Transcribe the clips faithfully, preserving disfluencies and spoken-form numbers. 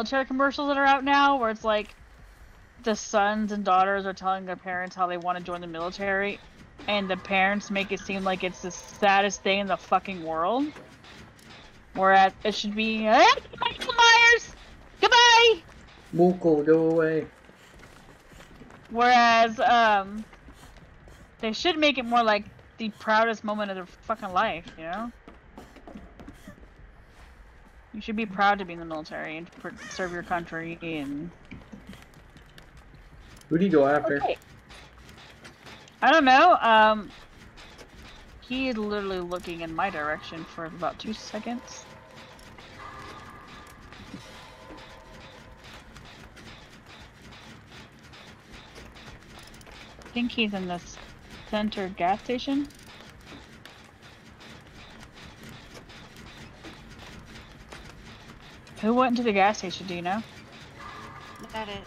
military commercials that are out now where it's like the sons and daughters are telling their parents how they want to join the military, and the parents make it seem like it's the saddest thing in the fucking world. Whereas it should be, eh, Michael Myers! Goodbye! Mookle, go away. Whereas, um, they should make it more like the proudest moment of their fucking life, you know? You should be proud to be in the military and serve your country and... Who do you go after? Okay. I don't know, um... He is literally looking in my direction for about two seconds. I think he's in the center gas station. Who went to the gas station, do you know? That is.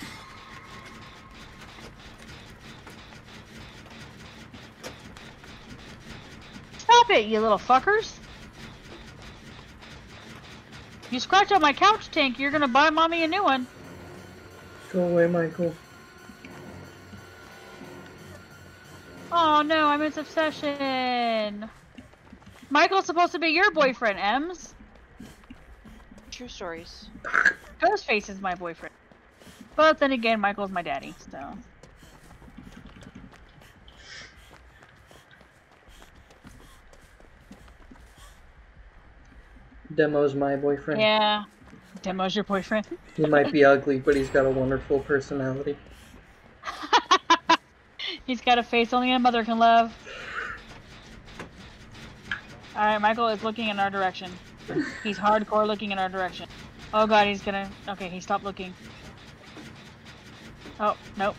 Stop it, you little fuckers! You scratch on my couch tank, you're gonna buy mommy a new one. Go away, Michael. Oh no, I'm his obsession. Michael's supposed to be your boyfriend, Ems. True stories. Ghostface is my boyfriend. But then again, Michael's my daddy, so. Demo's my boyfriend. Yeah. Demo's your boyfriend. He might be ugly, but he's got a wonderful personality. He's got a face only a mother can love. Alright, Michael is looking in our direction. He's hardcore looking in our direction. Oh god, he's gonna... Okay, he stopped looking. Oh, nope.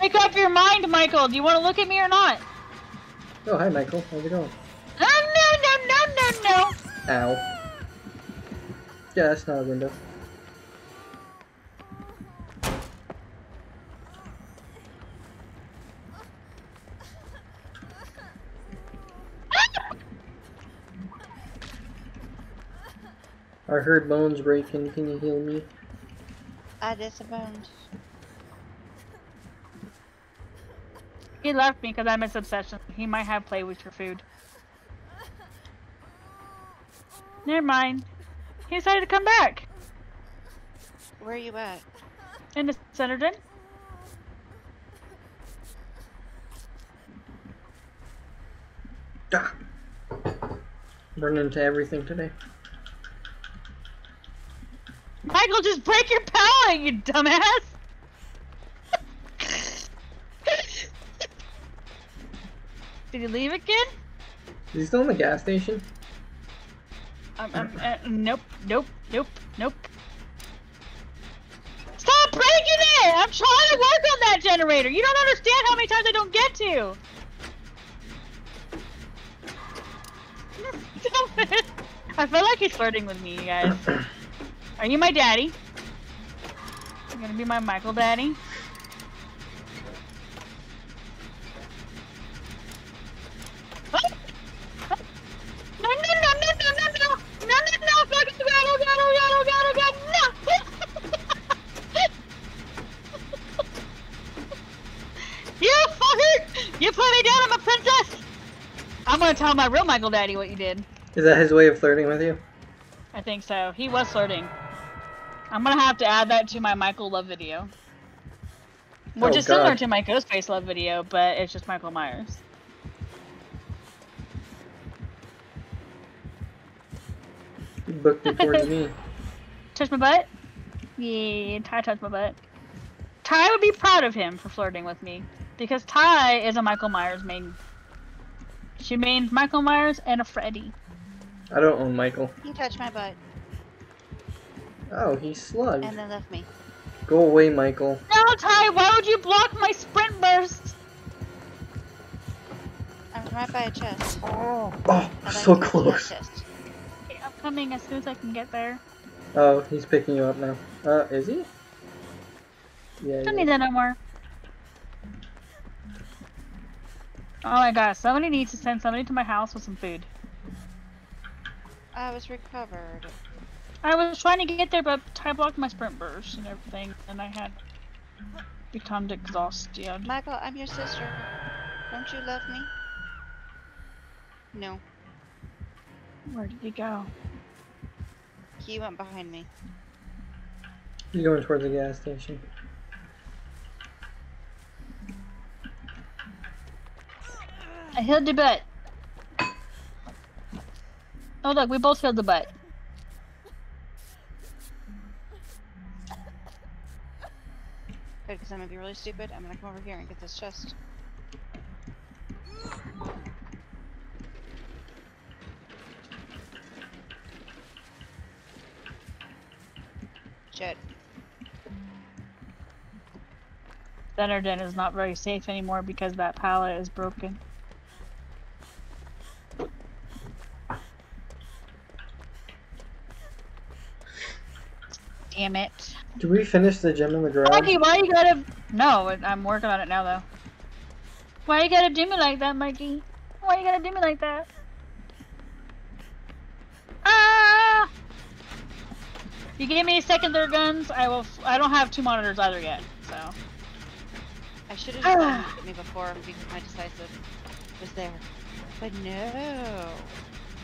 Make up your mind, Michael! Do you want to look at me or not? Oh, hi, Michael. How's it going? Oh, no, no, no, no, no! Ow. Yeah, that's not a window. I heard bones breaking. Can you heal me? I disaboned. He left me because I'm his obsession. He might have played with your food. Never mind. He decided to come back. Where are you at? In the Thunderden. Ah. Run into everything today. Michael, just break your power, you dumbass! Did he leave again? Is he still in the gas station? Um, um, uh, nope, nope, nope, nope. Stop breaking it! I'm trying to work on that generator! You don't understand how many times I don't get to! I feel like he's flirting with me, you guys. Are you my daddy? You're gonna be my Michael daddy? No, no, no, no, no, no, no, no, no, no, fucking god, oh god, oh god, oh god, no! You fucker! You put me down, I'm a princess! I'm gonna tell my real Michael daddy what you did. Is that his way of flirting with you? I think so. He was flirting. I'm gonna have to add that to my Michael love video. Which oh, is similar God. to my Ghostface love video, but it's just Michael Myers. You booked it towards me. Touch my butt? Yeah, Ty touched my butt. Ty would be proud of him for flirting with me. Because Ty is a Michael Myers main. She mained Michael Myers and a Freddy. I don't own Michael. He touched my butt. Oh, he slugged. And then left me. Go away, Michael. No, Ty, why would you block my sprint burst? I'm right by a chest. Oh, oh like so close. Okay, I'm coming as soon as I can get there. Oh, he's picking you up now. Uh, is he? Yeah. Don't need that no more. Oh my gosh, somebody needs to send somebody to my house with some food. I was recovered. I was trying to get there, but I blocked my sprint burst and everything, and I had become exhausted. Michael, I'm your sister. Don't you love me? No. Where did he go? He went behind me. He's going towards the gas station. I healed the butt. Oh look, we both healed the butt. Good, because I'm gonna be really stupid. I'm gonna come over here and get this chest. Shit. Thunderden is not very safe anymore because that pallet is broken. Damn it. Do we finish the gym in the garage? Maggie, why you gotta... No, I'm working on it now, though. Why you gotta do me like that, Maggie? Why you gotta do me like that? Ah! You gave me a second, third guns. I will. F I don't have two monitors either yet, so. I should have just ah. looked at me before because my decisive was there, but no.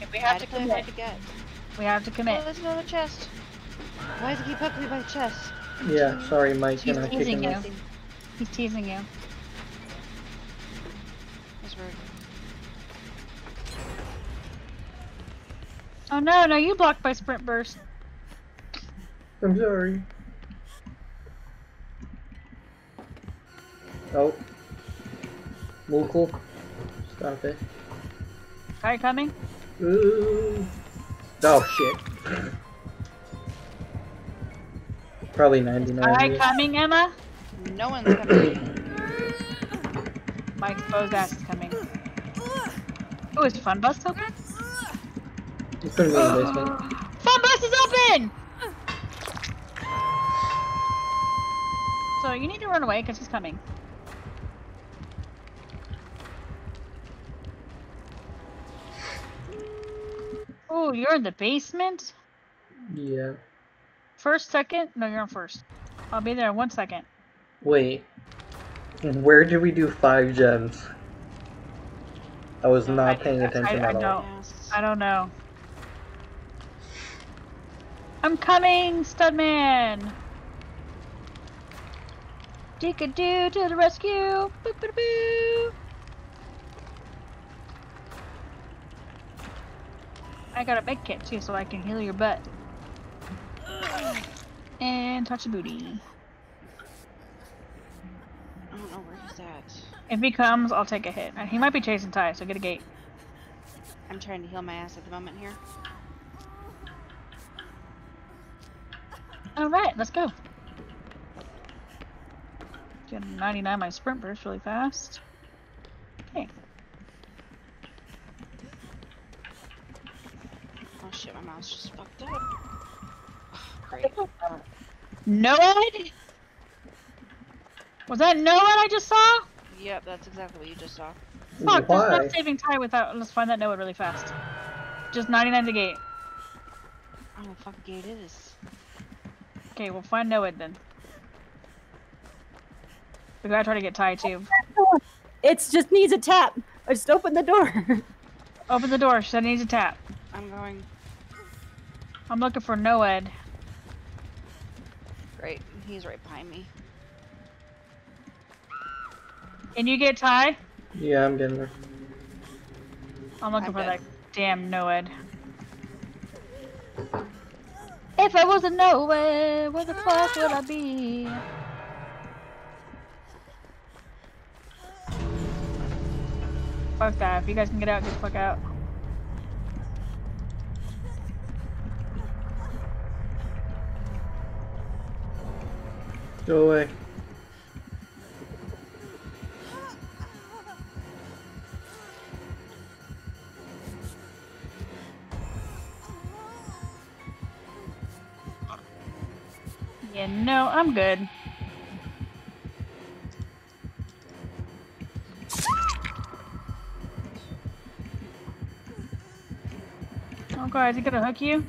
If we have to commit. To get. We have to commit. Oh, there's another chest. Why does he keep hugging me by the chest? Yeah, sorry, Mike. He's I'm teasing you. Him. He's teasing you. That's rude. Oh no, no, you blocked by sprint burst. I'm sorry. Oh. Mookle. Stop it. Are you coming? Ooh. Oh, shit. Probably ninety-nine. Are I coming, Emma? No one's coming. Mike's bo's ass is coming. Oh, is Funbus open? It's gonna be in the basement. Funbus is open! So you need to run away because he's coming. Oh, you're in the basement? Yeah. First, second? No, you're on first. I'll be there in one second. Wait. Where did we do five gems? I was no, not I, paying I, attention I, I, at I all. Don't, I don't know. I'm coming, Studman! Deekadoo to the rescue! Boop, boop, boop. I got a med kit too, so I can heal your butt. And touch the booty. I don't know where he's at. If he comes, I'll take a hit. He might be chasing Ty, so get a gate. I'm trying to heal my ass at the moment here. Alright, let's go. Get ninety-nine my sprint burst really fast. Okay. Oh shit, my mouse just fucked up. No-Ed? Was that No-Ed I just saw? Yep, that's exactly what you just saw. Fuck, why? There's no saving Ty without. Let's find that No-Ed really fast. Just ninety-nine the gate. I don't know what fucking gate it is. Okay, we'll find No-Ed then. We gotta try to get Ty too. It just needs a tap. Just open the door. Open the door. She said it needs a tap. I'm going. I'm looking for No-Ed. Right, he's right behind me. Can you get Ty? Yeah, I'm getting there. I'm looking I'm for dead. that damn No-Ed. If I wasn't No-Ed, where the fuck would I be? Fuck that. If you guys can get out, get the fuck out. Go away. Yeah, no, I'm good. Oh, God, is he gonna hook you?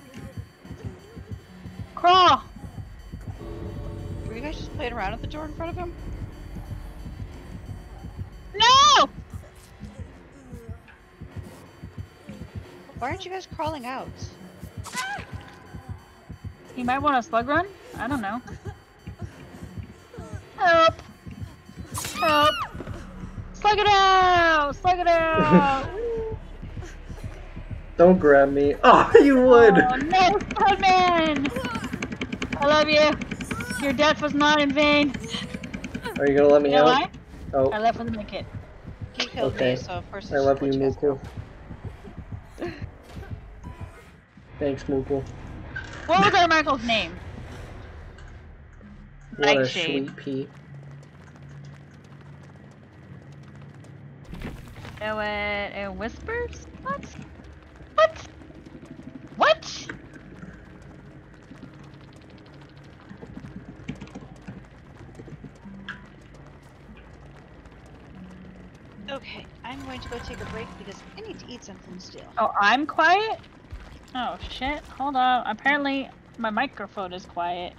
Crawl! Were you guys just playing around at the door in front of him? No! Why aren't you guys crawling out? He might want a slug run? I don't know. Help! Help! Slug it out! Slug it out! Don't grab me. Oh, you would! Oh, no, TheStuddMan! I love you. Your death was not in vain. Are you gonna let me you know out? Why? Oh. I left with my kid. He killed okay. me, so of course I love you, Mookle. Thanks, Mookle. What was our Michael's name? What Night a shade. Sweet pea. No, it, it whispers? What? What? What? Okay, I'm going to go take a break because I need to eat something still. Oh, I'm quiet? Oh shit, hold on. Apparently my microphone is quiet.